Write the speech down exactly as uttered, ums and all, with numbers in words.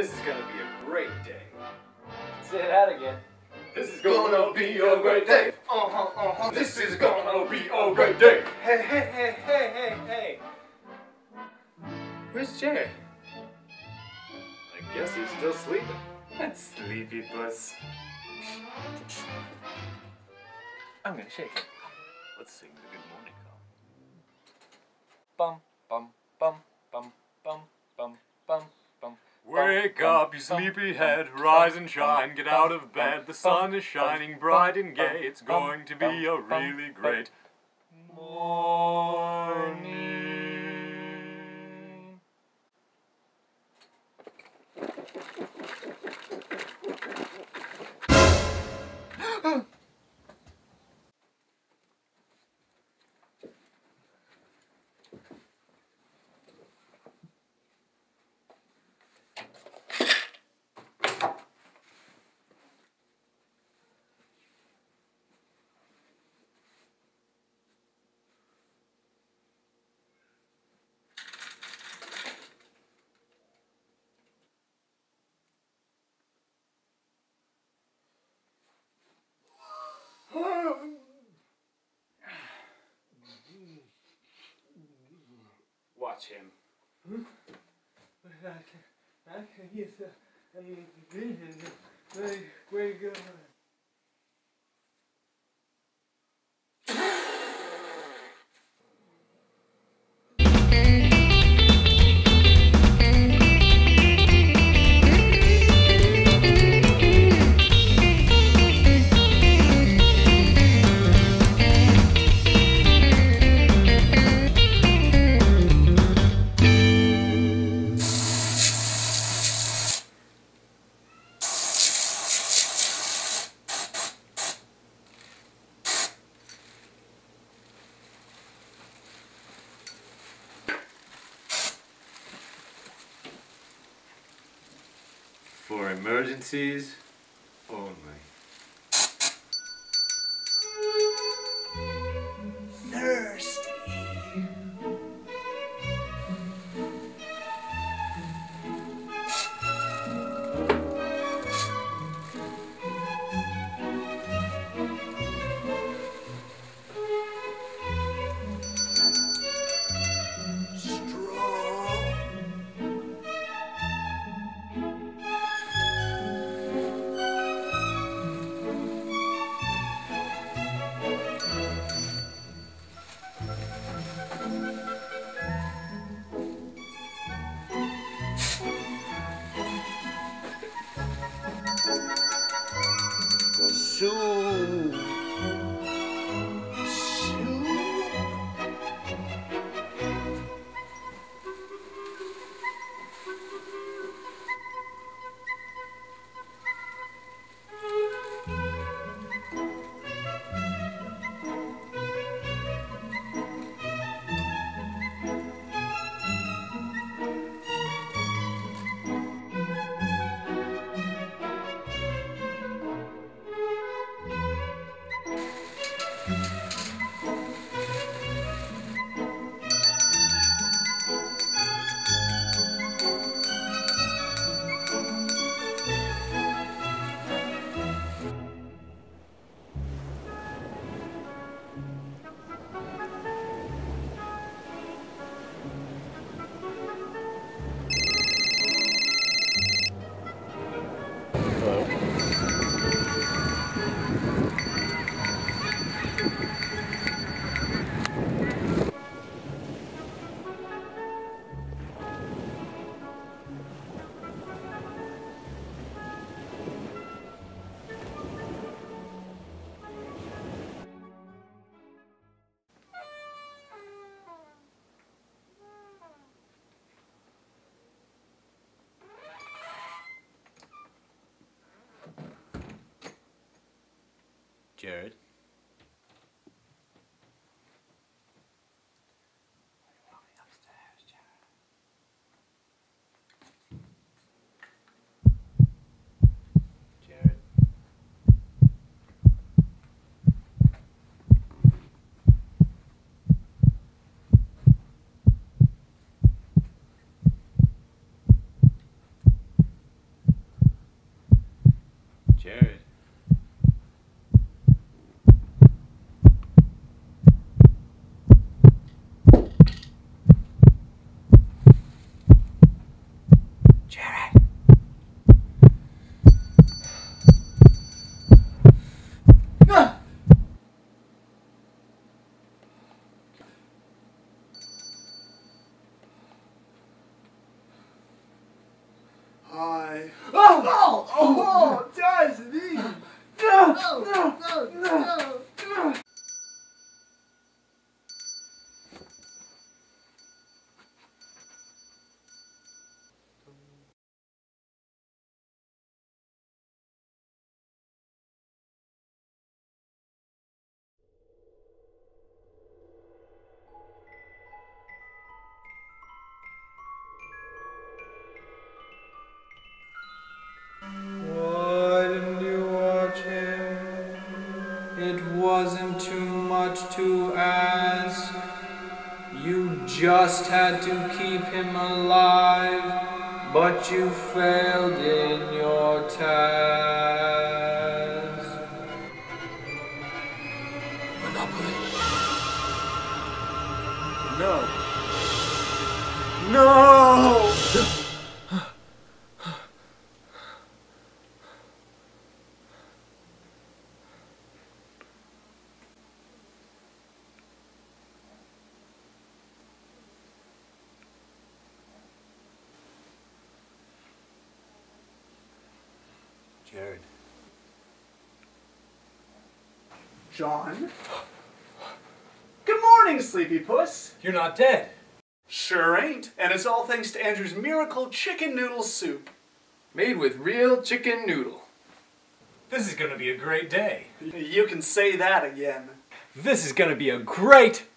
This is gonna be a great day. Say that again. This is gonna be a great day. Uh-huh, uh-huh. This is gonna be a great day. Hey, hey, hey, hey, hey, hey. Where's Jared? I guess he's still sleeping. That sleepy puss. I'm gonna shake. Let's sing the good morning song. Bum, bum, bum, bum, bum, bum, bum. Wake up, you sleepyhead, rise and shine, get out of bed, the sun is shining bright and gay, it's going to be a really great morning. Watch him. Hmm? I can, I can use a, I mean, very, very good. For emergencies only. Thirsty. Soon. Soon. Jared? die. Oh, oh, oh, dies me. No, no, no, no, no. It wasn't too much to ask. You just had to keep him alive, but you failed in your task. Monopoly. No. No! Jared. John? Good morning, Sleepy Puss! You're not dead. Sure ain't, and it's all thanks to Andrew's miracle chicken noodle soup. Made with real chicken noodle. This is gonna be a great day. You can say that again. This is gonna be a great